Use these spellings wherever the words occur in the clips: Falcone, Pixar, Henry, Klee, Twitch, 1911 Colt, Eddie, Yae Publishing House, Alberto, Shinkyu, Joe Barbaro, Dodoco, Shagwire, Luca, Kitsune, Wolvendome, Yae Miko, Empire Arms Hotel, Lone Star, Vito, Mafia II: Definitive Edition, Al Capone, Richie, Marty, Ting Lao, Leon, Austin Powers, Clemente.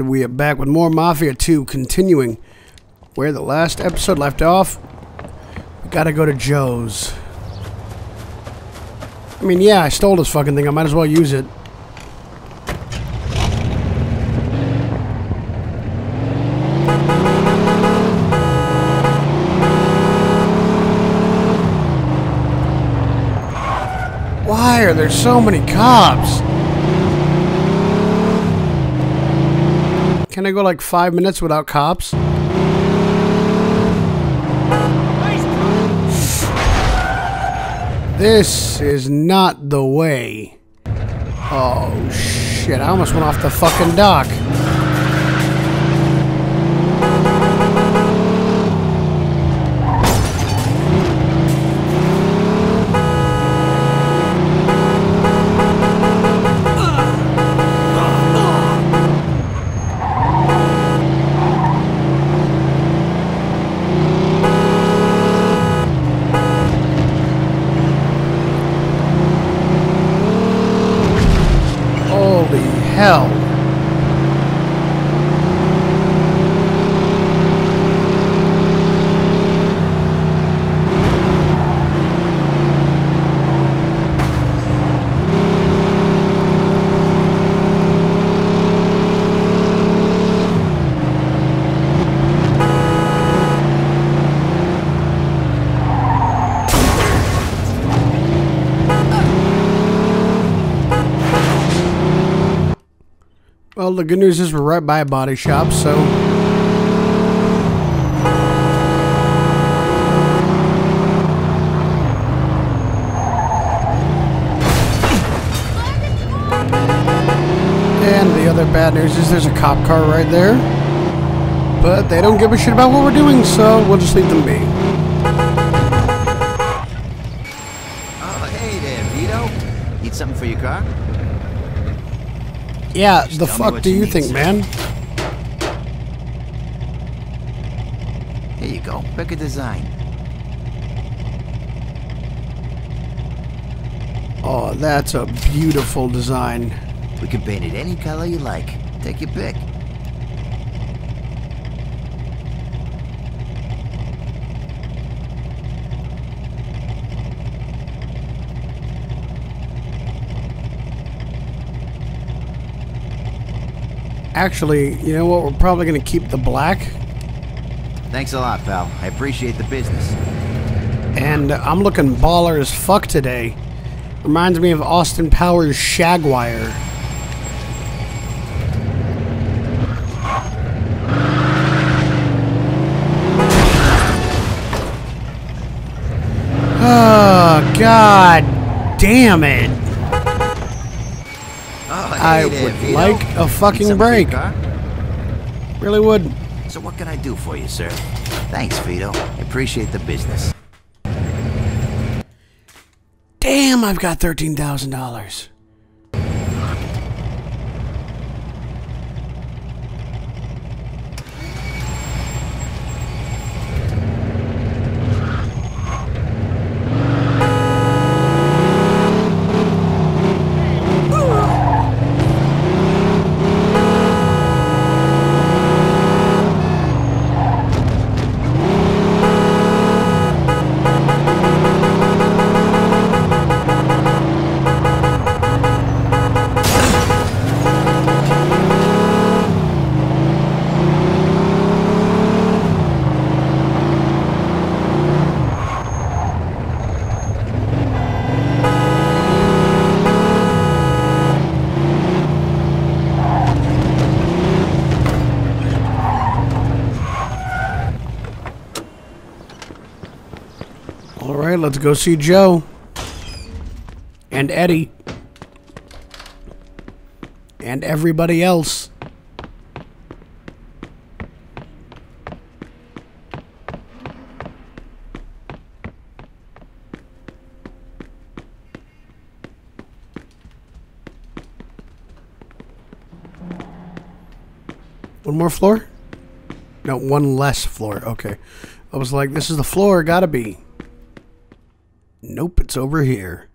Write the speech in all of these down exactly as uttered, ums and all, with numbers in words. and we are back with more Mafia two, continuing where the last episode left off. We gotta go to Joe's. I mean, yeah, I stole this fucking thing. I might as well use it. Why are there so many cops? Can I go like five minutes without cops? This is not the way. Oh shit, I almost went off the fucking dock. Hell. Well, the good news is we're right by a body shop, so... And the other bad news is there's a cop car right there. But they don't give a shit about what we're doing, so we'll just leave them be. Oh, hey there, Vito. Need something for your car? Yeah, the fuck do you think, man? Here you go. Pick a design. Oh, that's a beautiful design. We can paint it any color you like. Take your pick. Actually, you know what? We're probably going to keep the black. Thanks a lot, pal. I appreciate the business. And uh, I'm looking baller as fuck today. Reminds me of Austin Powers' Shagwire. Oh, God damn it. I would like a fucking break. Really would. So what can I do for you, sir? Thanks, Vito. I appreciate the business. Damn, I've got thirteen thousand dollars. Let's go see Joe and Eddie and everybody else. One more floor? No, one less floor. Okay. I was like, this is the floor, gotta be. Nope, it's over here.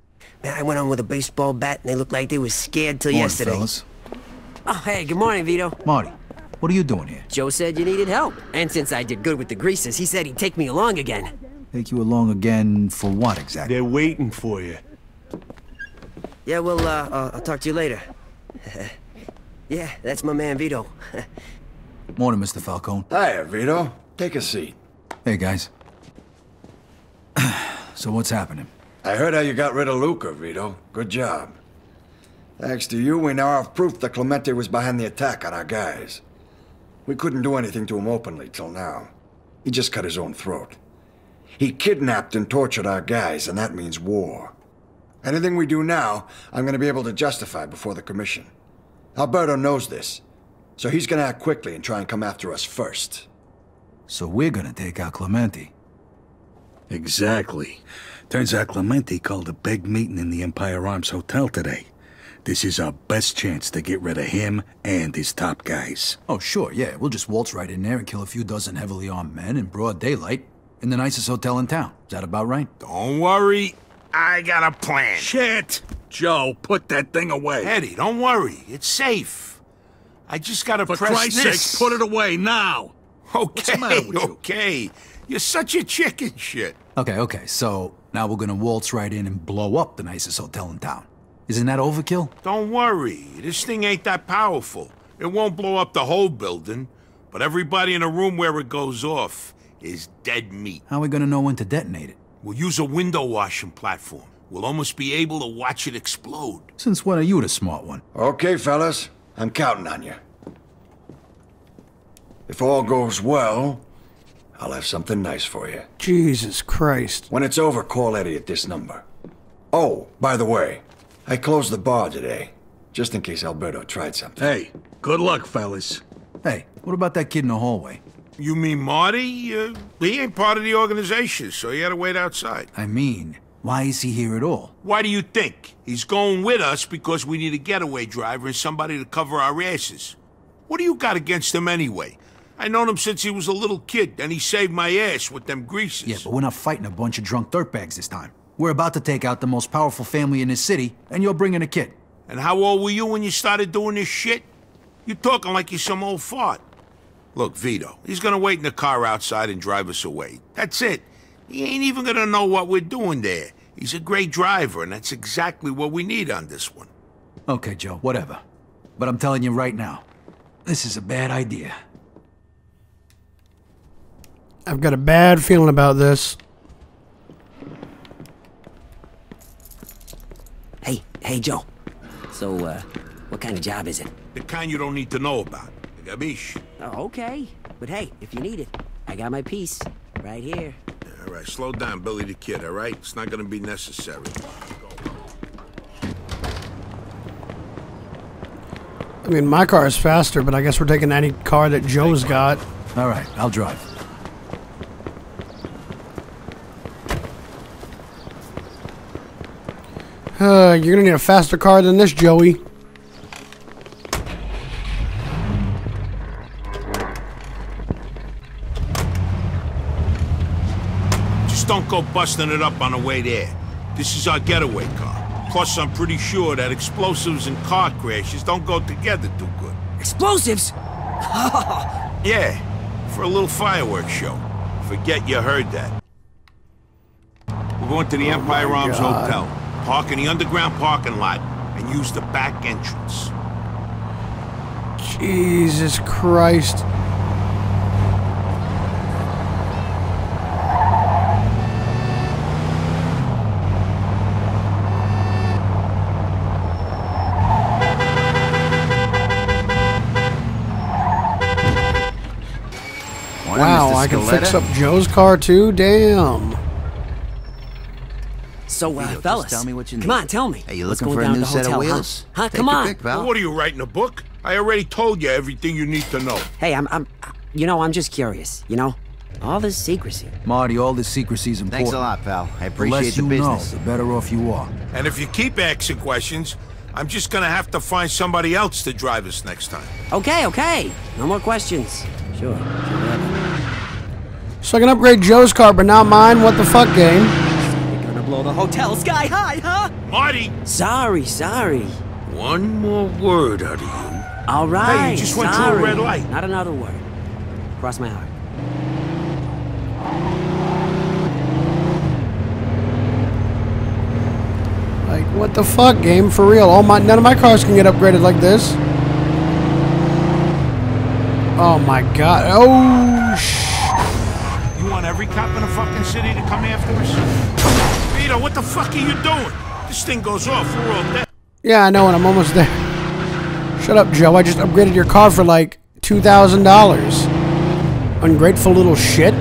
Man, I went on with a baseball bat and they looked like they were scared till morning, yesterday. Fellas. Oh, hey, good morning, Vito. Marty, What are you doing here? Joe said you needed help. And since I did good with the greases, he said he'd take me along again. Take you along again for what exactly? They're waiting for you. Yeah, well, uh, uh, I'll talk to you later. Yeah, that's my man Vito. Morning, Mister Falcone. Hiya, Vito. Take a seat. Hey, guys. So what's happening? I heard how you got rid of Luca, Vito. Good job. Thanks to you, we now have proof that Clemente was behind the attack on our guys. We couldn't do anything to him openly till now. He just cut his own throat. He kidnapped and tortured our guys, and that means war. Anything we do now, I'm going to be able to justify before the commission. Alberto knows this, so he's going to act quickly and try and come after us first. So we're going to take out Clemente. Exactly. Turns out Clemente called a big meeting in the Empire Arms Hotel today. This is our best chance to get rid of him and his top guys. Oh, sure, yeah. We'll just waltz right in there and kill a few dozen heavily armed men in broad daylight in the nicest hotel in town. Is that about right? Don't worry. I got a plan. Shit! Joe, put that thing away. Eddie, don't worry. It's safe. I just gotta press this. For Christ's sake, put it away now. Okay, what's the matter with you? Okay. You're such a chicken shit. Okay, okay. So now we're gonna waltz right in and blow up the nicest hotel in town. Isn't that overkill? Don't worry. This thing ain't that powerful. It won't blow up the whole building, but everybody in the room where it goes off is dead meat. How are we gonna know when to detonate it? We'll use a window washing platform. We'll almost be able to watch it explode. Since when are you the smart one? Okay, fellas. I'm counting on you. If all goes well, I'll have something nice for you. Jesus Christ. When it's over, call Eddie at this number. Oh, by the way, I closed the bar today, just in case Alberto tried something. Hey, good luck, fellas. Hey, what about that kid in the hallway? You mean Marty? Uh, he ain't part of the organization, so he had to wait outside. I mean, why is he here at all? Why do you think? He's going with us because we need a getaway driver and somebody to cover our asses. What do you got against him anyway? I known him since he was a little kid, and he saved my ass with them greases. Yeah, but we're not fighting a bunch of drunk dirtbags this time. We're about to take out the most powerful family in this city, and you're bringing a kid. And how old were you when you started doing this shit? You're talking like you're some old fart. Look, Vito, he's gonna wait in the car outside and drive us away. That's it. He ain't even gonna know what we're doing there. He's a great driver, and that's exactly what we need on this one. Okay, Joe, whatever. But I'm telling you right now, this is a bad idea. I've got a bad feeling about this. Hey, hey, Joe. So, uh, what kind of job is it? The kind you don't need to know about. Gabish. Oh, okay. But hey, if you need it, I got my piece. Right here. All right, slow down, Billy the Kid, all right? It's not gonna be necessary. I mean, my car is faster, but I guess we're taking any car that Joe's got. All right, I'll drive. Uh, you're gonna need a faster car than this, Joey. Just don't go busting it up on the way there. This is our getaway car. Plus, I'm pretty sure that explosives and car crashes don't go together too good. Explosives? Yeah, for a little fireworks show. Forget you heard that. We're going to the oh Empire Arms Hotel. Park in the underground parking lot and use the back entrance. Jesus Christ. Wow, I can fix up Joe's car too? Damn. So, uh, Vito, fellas, tell me what you need. Come on, tell me. Are you looking for a new set of wheels? Huh? Come on. Pick, well, what are you writing a book? I already told you everything you need to know. Hey, I'm, I'm, you know, I'm just curious. You know, all this secrecy. Marty, all this secrecy is important. Thanks a lot, pal. I appreciate the business. The less you know, the better off you are. And if you keep asking questions, I'm just gonna have to find somebody else to drive us next time. Okay, okay. No more questions. Sure. So I can upgrade Joe's car, but not mine. What the fuck, game? Blow the hotel sky high, huh? Marty! Sorry, sorry. One more word out of you, All right. Hey, you just went through a red light. Not another word. Cross my heart. Like, what the fuck, game? For real. All my none of my cars can get upgraded like this. Oh my god. Oh shh. You want every cop in the fucking city to come after us? Vito, what the fuck are you doing? This thing goes off, we're all dead. Yeah, I know, and I'm almost there. Shut up, Joe. I just upgraded your car for like two thousand dollars. Ungrateful little shit.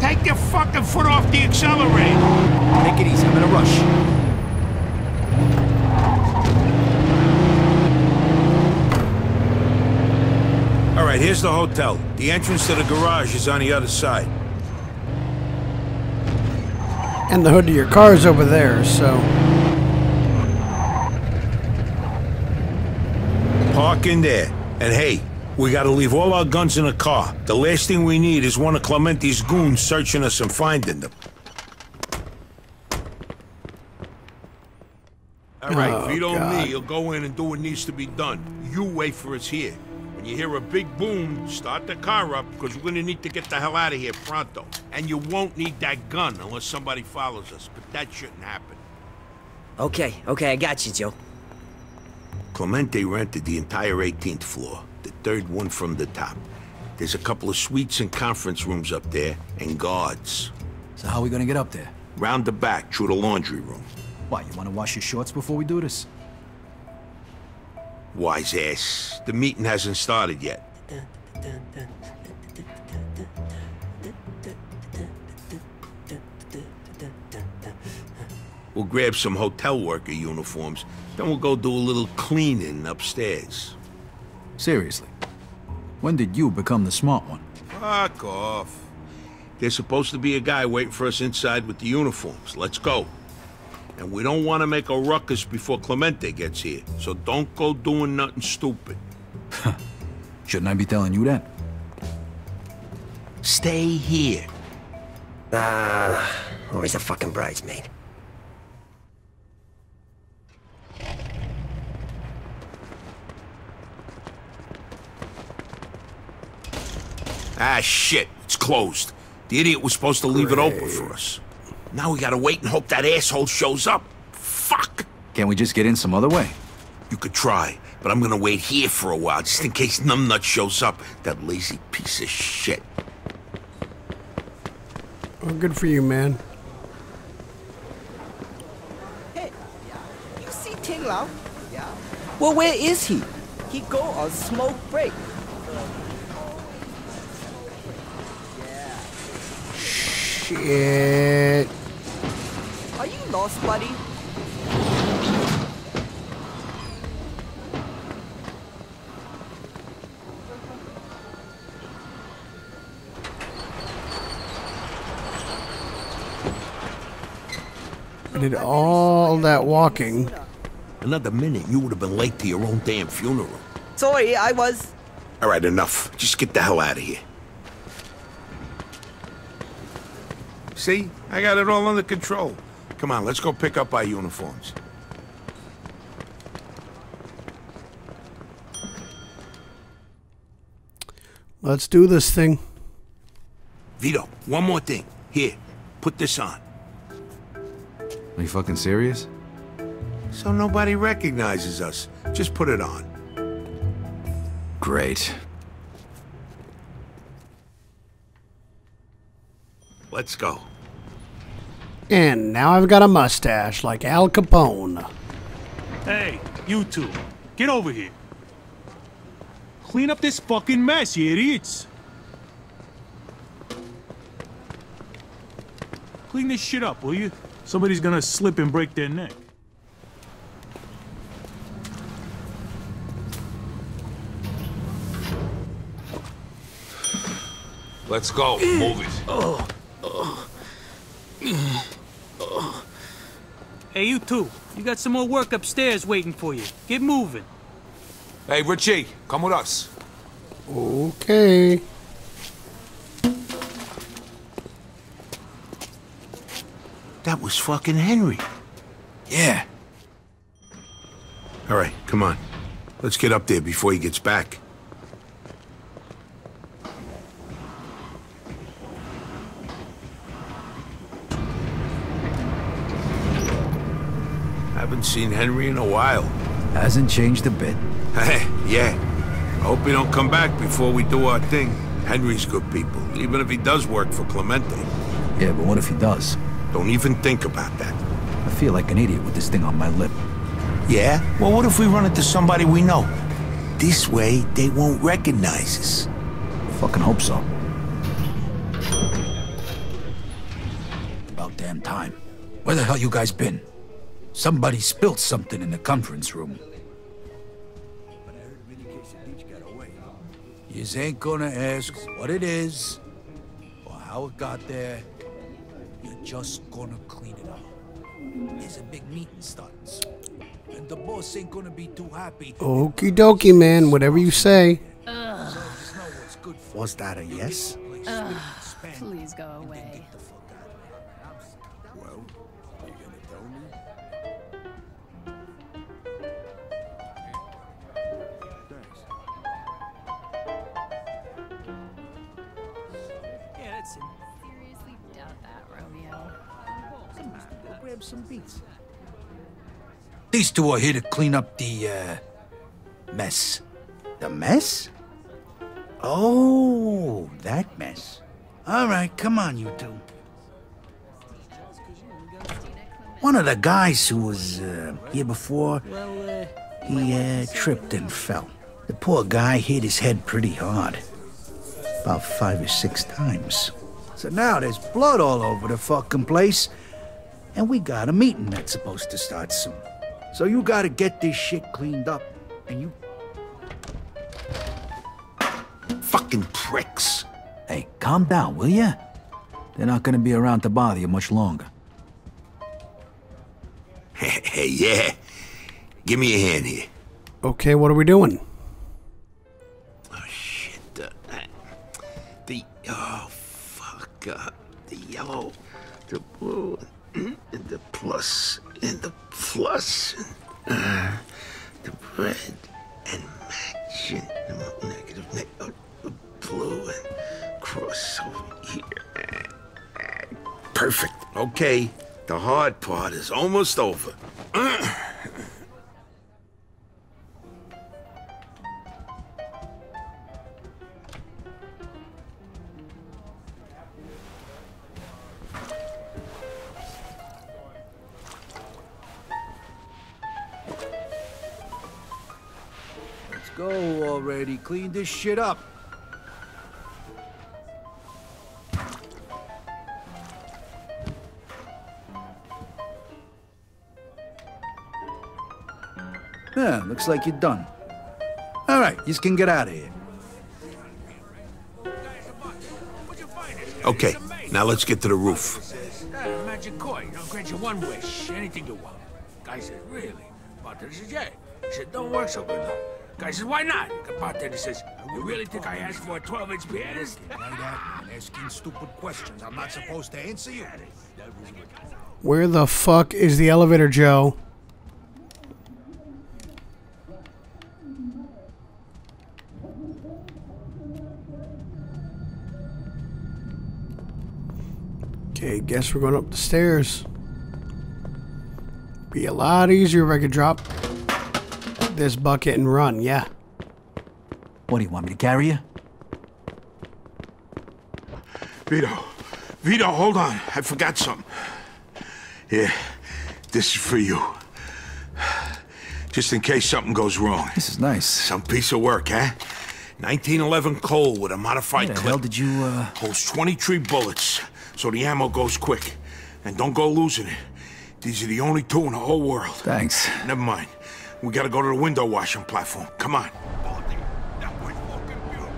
Take your fucking foot off the accelerator. Take it easy. I'm in a rush. All right, here's the hotel. The entrance to the garage is on the other side. And the hood of your car is over there, so... Park in there. And hey, we gotta leave all our guns in the car. The last thing we need is one of Clemente's goons searching us and finding them. Alright, oh, Vito and me, you'll go in and do what needs to be done. You wait for us here. When you hear a big boom, start the car up, because we're gonna need to get the hell out of here pronto. And you won't need that gun unless somebody follows us, but that shouldn't happen. Okay, okay, I got you, Joe. Clemente rented the entire eighteenth floor, the third one from the top. There's a couple of suites and conference rooms up there, and guards. So how are we gonna get up there? Round the back, through the laundry room. Why, you wanna wash your shorts before we do this? Wise ass. The meeting hasn't started yet. We'll grab some hotel worker uniforms, then we'll go do a little cleaning upstairs. Seriously, when did you become the smart one? Fuck off. There's supposed to be a guy waiting for us inside with the uniforms. Let's go. And we don't want to make a ruckus before Clemente gets here, so don't go doing nothing stupid. Shouldn't I be telling you that? Stay here. Ah, uh, always a fucking bridesmaid. Ah, shit, it's closed. The idiot was supposed to leave Great. it open for us. Now we gotta wait and hope that asshole shows up. Fuck! Can't we just get in some other way? You could try, but I'm gonna wait here for a while, just in case numbnut shows up. That lazy piece of shit. Well, good for you, man. Hey, you see Ting Lao? Yeah. Well, where is he? He go on smoke break. Shit. Are you lost, buddy? I did all that walking. Another minute, you would have been late to your own damn funeral. Sorry, I was. All right, enough. Just get the hell out of here. See? I got it all under control. Come on, let's go pick up our uniforms. Let's do this thing. Vito, one more thing. Here, put this on. Are you fucking serious? So nobody recognizes us. Just put it on. Great. Let's go. And now I've got a mustache like Al Capone. Hey, you two, get over here. Clean up this fucking mess, you idiots. Clean this shit up, will you? Somebody's gonna slip and break their neck. Let's go, move it. Oh. Hey, you two. You got some more work upstairs waiting for you. Get moving. Hey, Richie, come with us. Okay. That was fucking Henry. Yeah. All right, come on. Let's get up there before he gets back. Haven't seen Henry in a while. Hasn't changed a bit. Hey, yeah. I hope he don't come back before we do our thing. Henry's good people, even if he does work for Clemente. Yeah, but what if he does? Don't even think about that. I feel like an idiot with this thing on my lip. Yeah? Well, what if we run into somebody we know? This way, they won't recognize us. Fucking hope so. About damn time. Where the hell you guys been? Somebody spilled something in the conference room. You ain't gonna ask what it is, or how it got there. You're just gonna clean it up. There's a big meeting starts, and the boss ain't gonna be too happy. Okie dokie, man. Whatever you say. Ugh. Was that a yes? Ugh, please go away. Well, you gonna tell me? Seriously doubt that, Romeo. Come on, go grab some beats. These two are here to clean up the uh, mess. The mess? Oh, that mess. All right, come on, you two. One of the guys who was uh, here before, he uh, tripped and fell. The poor guy hit his head pretty hard. About five or six times. So now there's blood all over the fucking place, and we got a meeting that's supposed to start soon. So you gotta get this shit cleaned up, and you... Fucking pricks! Hey, calm down, will ya? They're not gonna be around to bother you much longer. Hey, yeah. Give me a hand here. Okay, what are we doing? Oh, fuck. Uh, the yellow, the blue, and the plus, and the plus, and, uh, the red, and match, and the negative, ne uh, the blue, and cross over here. Perfect. Okay, the hard part is almost over. Go already, clean this shit up. Yeah, looks like you're done. All right, you can get out of here. Okay, now let's get to the roof. Magic coin, I'll grant you one wish, anything you want. Guy said, really? But this is it. He said, don't work so good though. Guy says, why not? The bartender says, you really think I asked for a twelve inch pianist? Asking stupid questions. I'm not supposed to answer you. Where the fuck is the elevator, Joe? Okay, guess we're going up the stairs. Be a lot easier if I could drop this bucket and run, yeah. What do you want me to carry you? Vito, Vito, hold on. I forgot something. Yeah, this is for you. Just in case something goes wrong. This is nice. Some piece of work, huh? nineteen eleven Colt with a modified clip. What the hell did you, uh... Holds twenty-three bullets, so the ammo goes quick. And don't go losing it. These are the only two in the whole world. Thanks. Never mind. We gotta go to the window washing platform. Come on. That boy's fucking beautiful.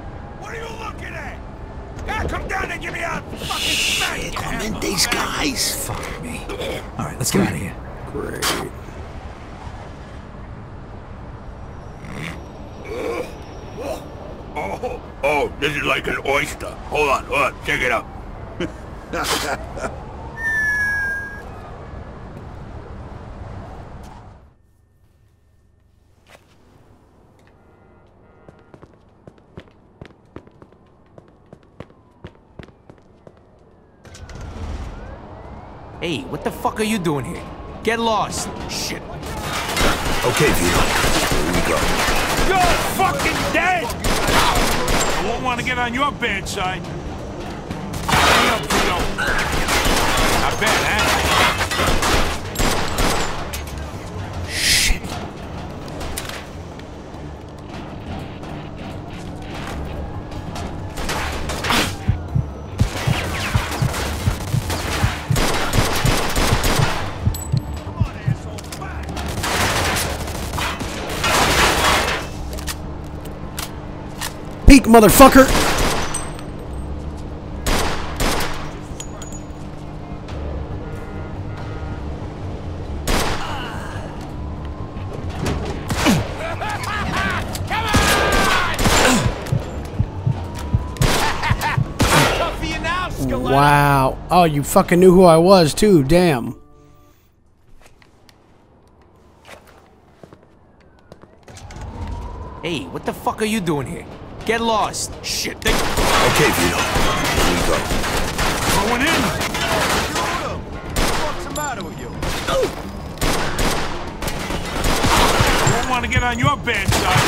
What are you looking at? Yeah, come down and give me a fucking shit. Come in, these guys. Fuck me. All right, let's get out of here. Great. Oh, oh, this is like an oyster. Hold on, hold on, check it out. Hey, what the fuck are you doing here? Get lost. Shit. Okay, Vito. Here we go. You're fucking dead! I won't want to get on your bad side. Hurry up, Vito. Not bad, huh? Shit. Peek, motherfucker! Wow. Oh, you fucking knew who I was too, damn. Hey, what the fuck are you doing here? Get lost. Shit. They... Okay, Vito. Here we go. Going in. What's the matter with you? I don't want to get on your bad side.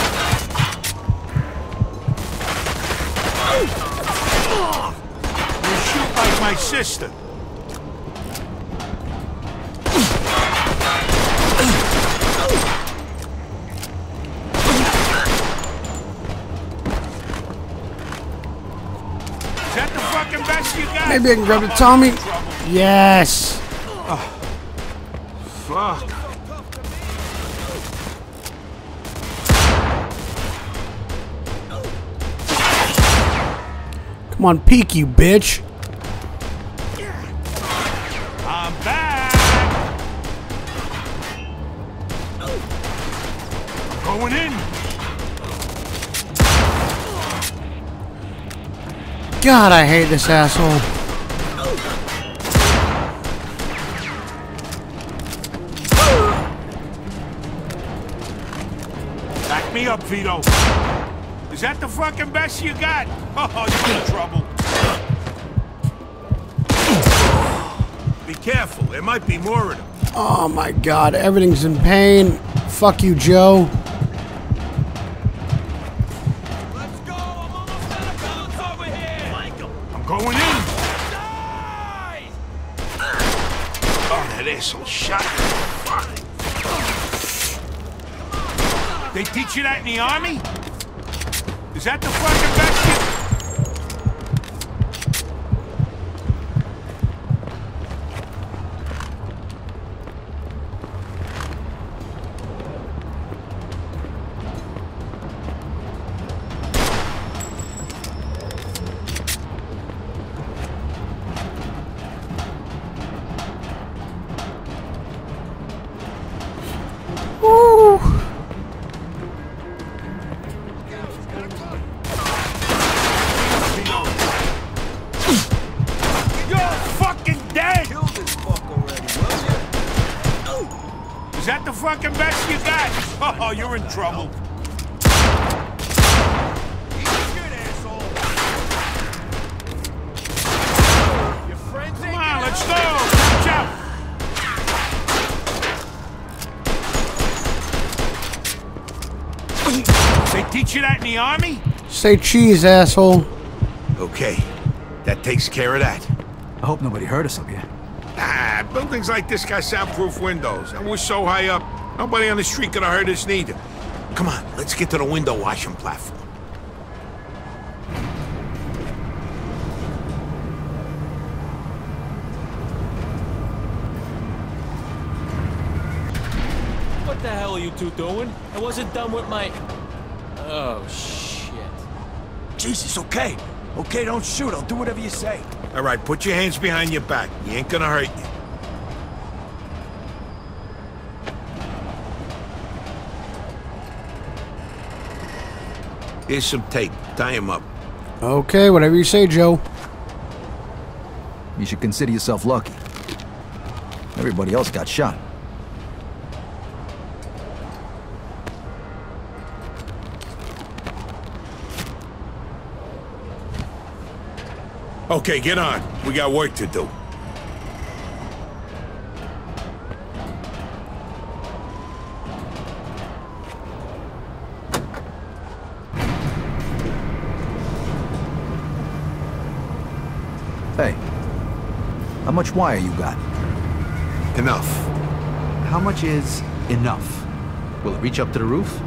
You shoot like my sister. Maybe I can grab the Tommy. Yes. Oh, fuck. Come on, peek, you bitch. I'm back. I'm going in. God, I hate this asshole. Me up, Vito. Is that the fucking best you got? Oh, you're in trouble. Be careful. There might be more of them. Oh, my God. Everything's in pain. Fuck you, Joe. Let's go. I'm almost out of bounds over here. I'm going in. Nice. Oh, that asshole shot me. They teach you that in the army? Is that the fucking best You're in trouble. Come on, let's go. Watch out. They teach you that in the army? Say cheese, asshole. Okay, that takes care of that. I hope nobody heard us up here. Ah, buildings like this got soundproof windows, and we're so high up. Nobody on the street could have heard us neither. Come on, let's get to the window washing platform. What the hell are you two doing? I wasn't done with my... Oh, shit. Jesus, okay. Okay, don't shoot. I'll do whatever you say. All right, put your hands behind your back. You ain't gonna hurt you. Here's some tape. Tie him up. Okay, whatever you say, Joe. You should consider yourself lucky. Everybody else got shot. Okay, get on. We got work to do. much wire you got? Enough. How much is enough? Will it reach up to the roof?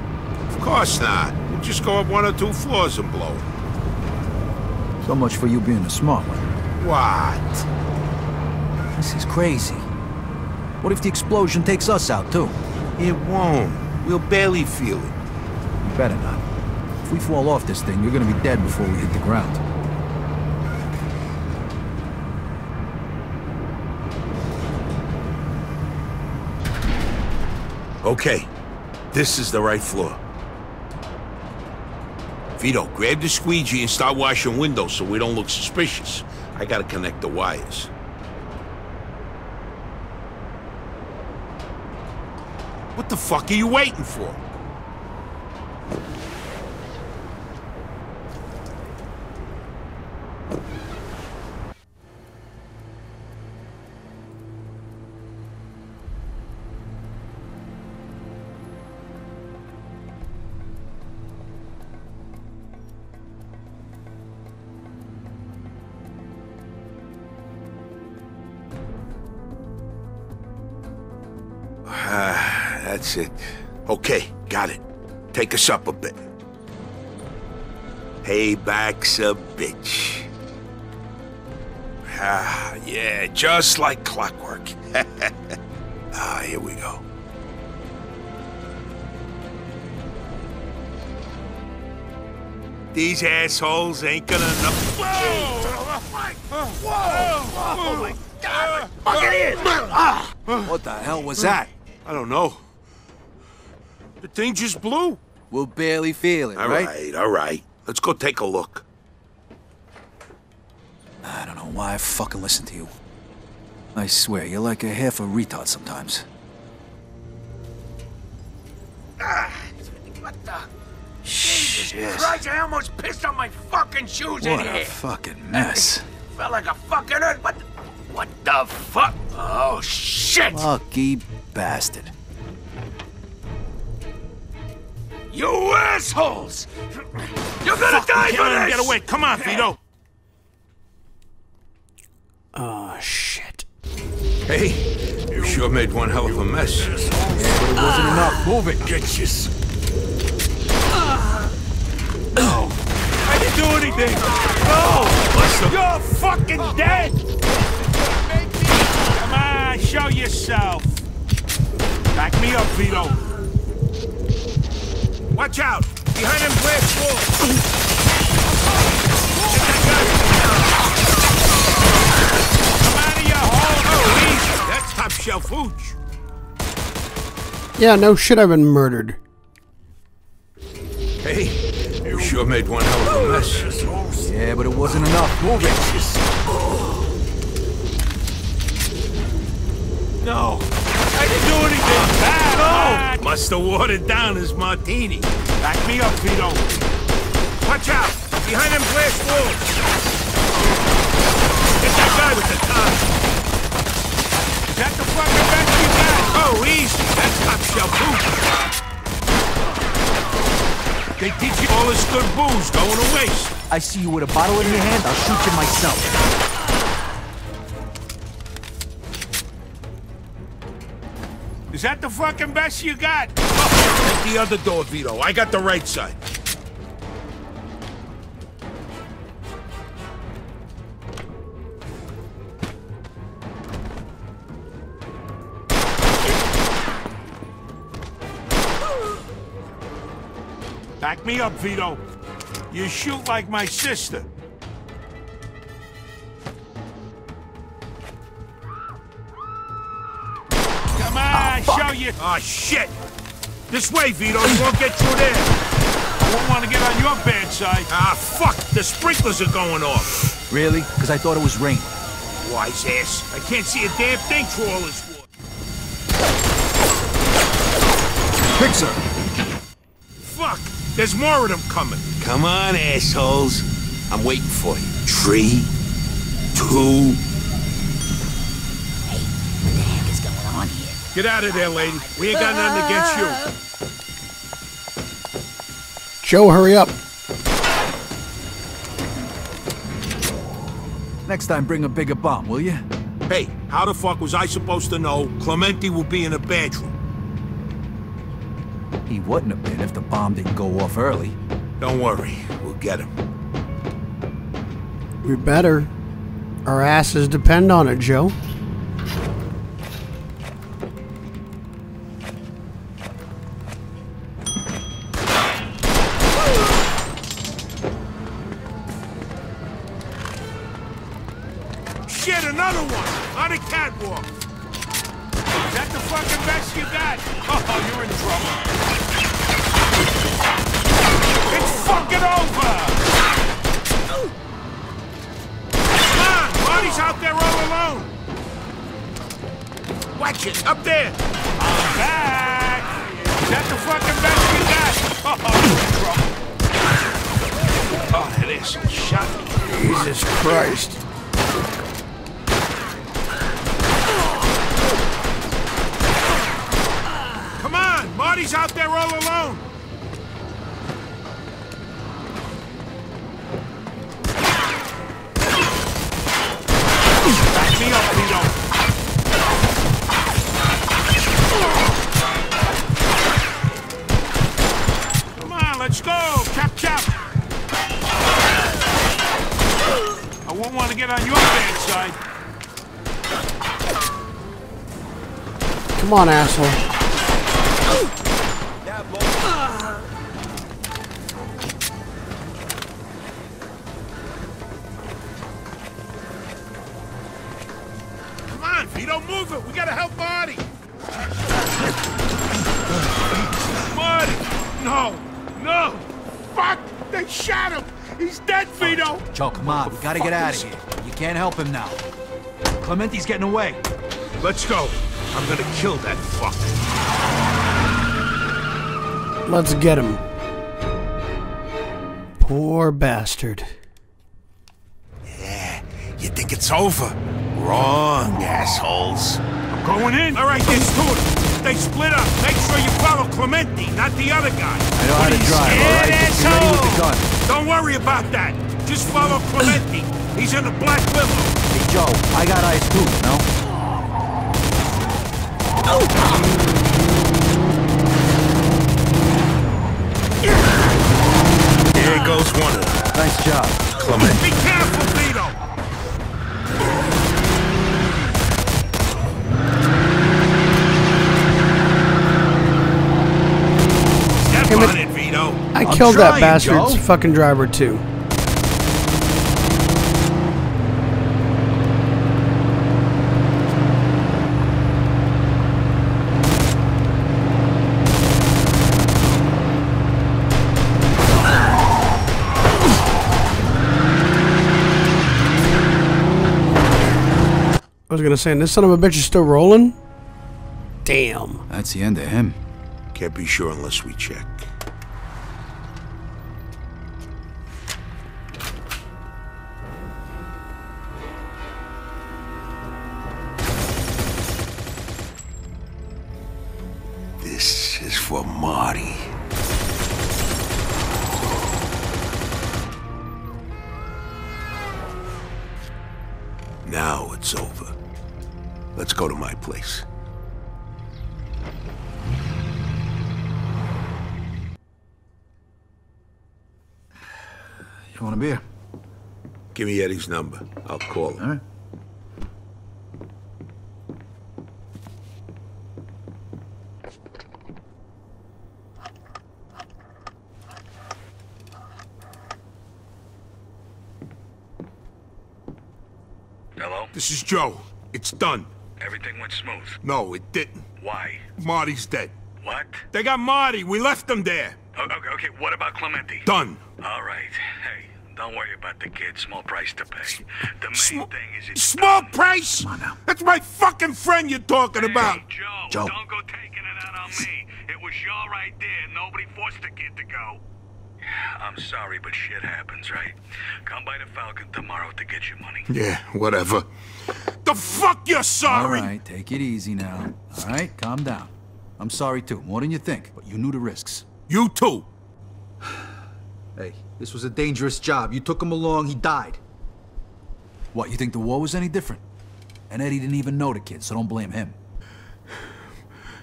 Of course not. We'll just go up one or two floors and blow. So much for you being a smart one. What? This is crazy. What if the explosion takes us out, too? It won't. We'll barely feel it. You better not. If we fall off this thing, you're gonna be dead before we hit the ground. Okay. This is the right floor. Vito, grab the squeegee and start washing windows so we don't look suspicious. I gotta connect the wires. What the fuck are you waiting for? That's it. Okay, got it. Take us up a bit. Payback's a bitch. Ah, yeah, just like clockwork. Ah, here we go. These assholes ain't gonna know. Whoa! Whoa! Whoa! Oh my God! Fuck it in! Ah! What the hell was that? I don't know. The thing just blew. We'll barely feel it, all right? All right, all right. Let's go take a look. I don't know why I fucking listen to you. I swear, you're like a half a retard sometimes. Ah, what the... Shit. Jesus Christ, I almost pissed on my fucking shoes in here. What a fucking mess. It felt like a fucking earth. What the... What the fuck? Oh, shit! Lucky bastard. You assholes! You're gonna fuck, die for this! Get away! Come on, Vito! Oh, shit. Hey, you sure made one hell of a mess. Yeah, but it wasn't uh, enough. Move it, get you. Uh, no. I didn't do anything! No! Listen. You're fucking dead! Come on, show yourself! Back me up, Vito! Watch out! Behind him, glass wall! Come out of your hole! Oh, easy! That's top shelf hooch! Yeah, no shit, I've been murdered. Hey, you sure made one hell of a mess. Yeah, but it wasn't enough. Move it! Oh. No! I didn't do anything! Ah, no! Must have watered down his martini. Back me up, Vito. Watch out! Behind them glass walls! Get that guy with the gun! Is that the fucking back you got? Oh, easy! That's top shelf booze! They teach you all this good booze going to waste. I see you with a bottle in your hand, I'll shoot you myself. Is that the fucking best you got? Oh, at the other door, Vito. I got the right side. Back me up, Vito. You shoot like my sister. Ah, oh, shit! This way, Vito. You won't get through there. I won't want to get on your bad side. Ah, fuck! The sprinklers are going off. Really? Because I thought it was rain. Wise ass. I can't see a damn thing through all this water. Pixar. Fuck! There's more of them coming. Come on, assholes. I'm waiting for you. Three, two. Get out of there, lady. We ain't got nothing against you. Joe, hurry up. Next time, bring a bigger bomb, will you? Hey, how the fuck was I supposed to know Clemente would be in the bathroom? He wouldn't have been if the bomb didn't go off early. Don't worry, we'll get him. We better. Our asses depend on it, Joe. Shit, another one! On a catwalk! Is that the fucking best you got? Oh, you're in trouble. It's fucking over! Come on! Marty's out there all alone! Watch it! Up there! I'm back! Is that the fucking best you got? Oh, you're in trouble. Oh, that is some shot. Jesus Christ. Marty's out there all alone! Back me up, Vito! Come on, let's go! Chop, chop! I wouldn't want to get on your bad side. Come on, asshole. Joe, come on. We gotta get out of here. You can't help him now. Clemente's getting away. Let's go. I'm gonna kill that fuck. Let's get him. Poor bastard. Yeah, you think it's over? Wrong, assholes. I'm going in. All right, there's two of them. If they split up, make sure you follow Clemente, not the other guy. I know how to drive, all right? Just be ready with the gun. Don't worry about that. Just follow Clemente. He's in the Black Willow. Hey, Joe, I got eyes too, no? Oh. There goes one of them. Nice job, Clemente. Be careful, Vito! Step on it, Vito. I killed that bastard's fucking driver, too. I was gonna say, and this son of a bitch is still rolling? Damn. That's the end of him. Can't be sure unless we check. This is for Marty. Now it's over. Let's go to my place. You want a beer? Give me Eddie's number. I'll call him. All right. Hello? This is Joe. It's done. Everything went smooth. No, it didn't. Why? Marty's dead. What? They got Marty. We left him there. Okay, okay. What about Clemente? Done. All right. Hey, don't worry about the kid. Small price to pay. The main Sm thing is it's Small done. price? Come on now. That's my fucking friend you're talking hey, about. Joe, Joe, don't go taking it out on me. It was your idea. Nobody forced the kid to go. I'm sorry, but shit happens, right? Come by the Falcon tomorrow to get your money. Yeah, whatever. The fuck you're sorry! Alright, take it easy now. Alright, calm down. I'm sorry too, more than you think, but you knew the risks. You too! Hey, this was a dangerous job. You took him along, he died. What, you think the war was any different? And Eddie didn't even know the kid, so don't blame him.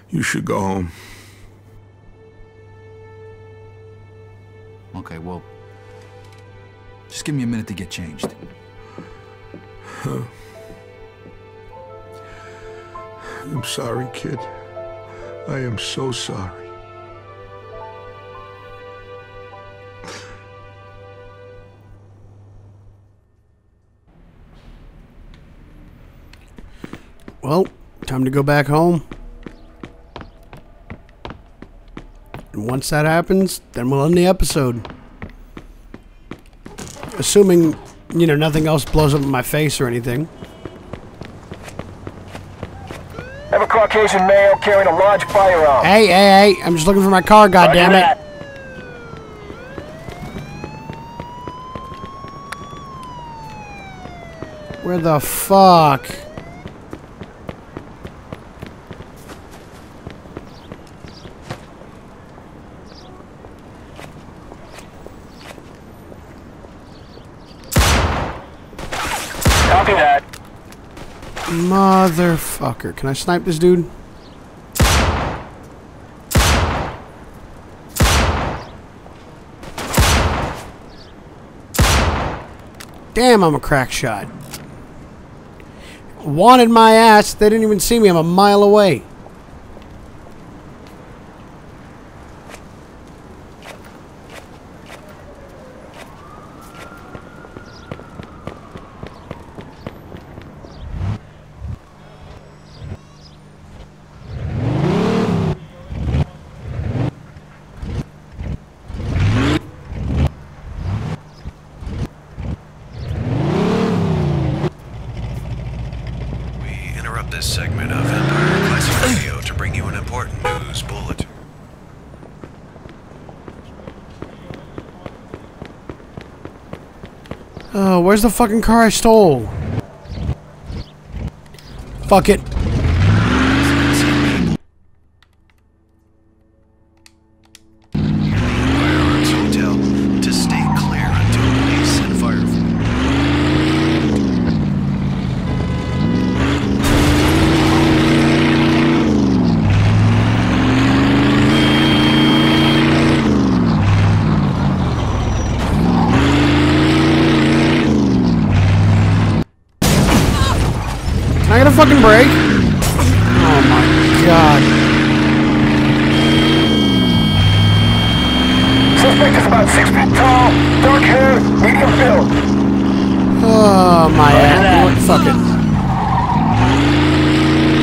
You should go home. Okay, well, just give me a minute to get changed. Huh. I'm sorry, kid. I am so sorry. Well, time to go back home. And once that happens, then we'll end the episode. Assuming, you know, nothing else blows up in my face or anything. Have a Caucasian male carrying a large firearm. Hey, hey, hey! I'm just looking for my car, goddammit. Where the fuck? Motherfucker. Can I snipe this dude? Damn, I'm a crack shot. Wanted my ass. They didn't even see me. I'm a mile away. Oh, where's the fucking car I stole? Fuck it. Fucking break. Oh my god. Suspect is about six feet tall, dark hair, medium build. Oh my ass. Fuck it.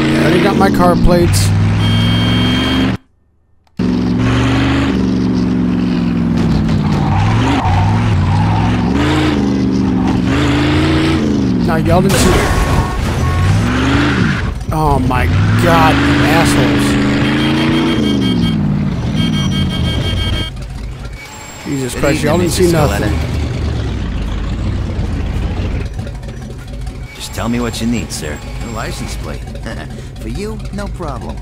I already got my car plates. Now y'all didn't see it. Oh my god, you assholes. Jesus Christ, y'all didn't see nothing. Just tell me what you need, sir. A license plate. For you, no problem.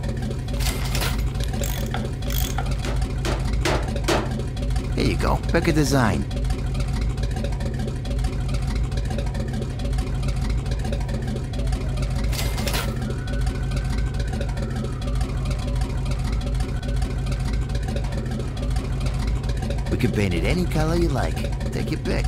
Here you go. Pick a design. You can paint it any color you like. Take your pick.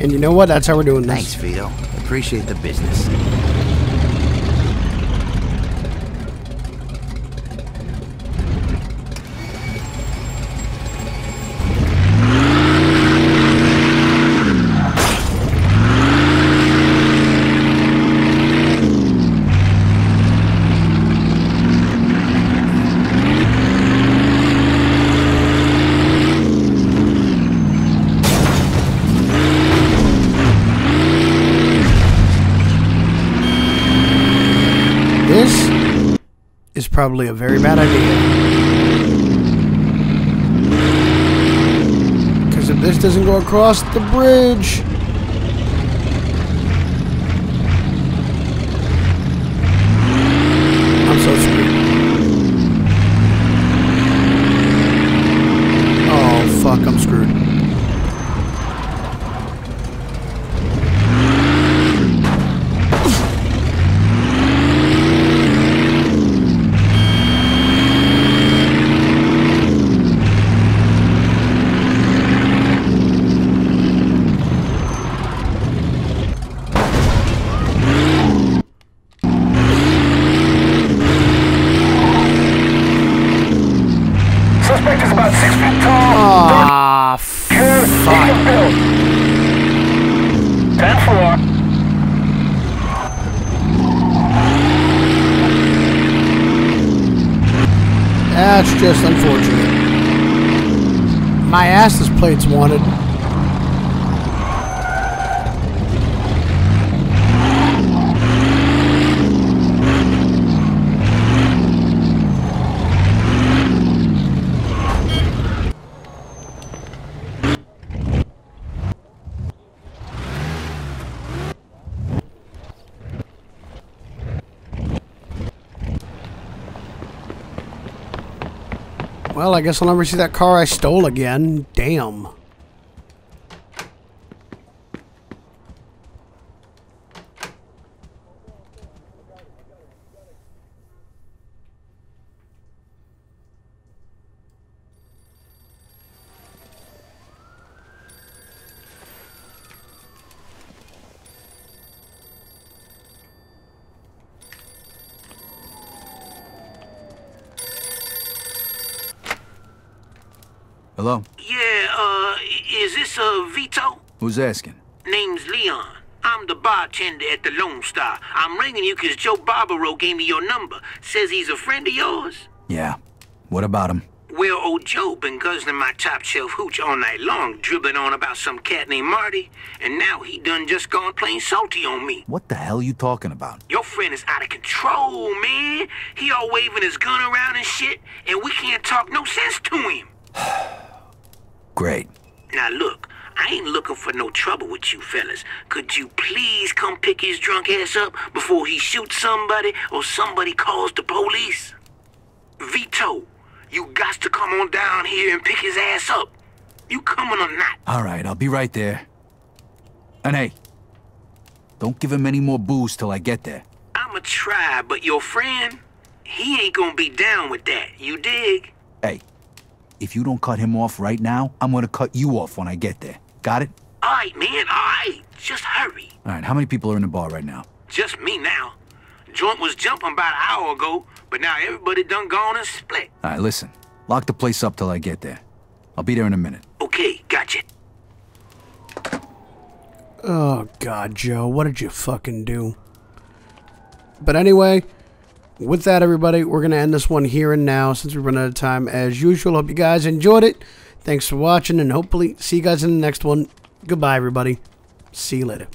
And you know what? That's how we're doing this. Thanks, Vito. Appreciate the business. Probably a very bad idea. Because if this doesn't go across the bridge... suspect is about six feet tall. Aw, fuck. ten four. That's just unfortunate. My ass, this plate's wanted. Well, I guess I'll never see that car I stole again. Damn. Hello? Yeah, uh, is this, uh, Vito? Who's asking? Name's Leon. I'm the bartender at the Lone Star. I'm ringing you because Joe Barbaro gave me your number. Says he's a friend of yours? Yeah. What about him? Well, old Joe been guzzling my top shelf hooch all night long, dribbling on about some cat named Marty, and now he done just gone plain salty on me. What the hell are you talking about? Your friend is out of control, man. He all waving his gun around and shit, and we can't talk no sense to him. Great. Now look, I ain't looking for no trouble with you fellas. Could you please come pick his drunk ass up before he shoots somebody or somebody calls the police? Vito, you got to come on down here and pick his ass up. You coming or not? All right, I'll be right there. And hey, don't give him any more booze till I get there. I'ma try, but your friend, he ain't gonna be down with that. You dig? Hey. If you don't cut him off right now, I'm gonna cut you off when I get there. Got it? All right, man, all right. Just hurry. All right, how many people are in the bar right now? Just me now. Joint was jumping about an hour ago, but now everybody done gone and split. All right, listen. Lock the place up till I get there. I'll be there in a minute. Okay, gotcha. Oh, God, Joe, what did you fucking do? But anyway... with that, everybody, we're going to end this one here and now since we've run out of time as usual. Hope you guys enjoyed it. Thanks for watching, and hopefully see you guys in the next one. Goodbye, everybody. See you later.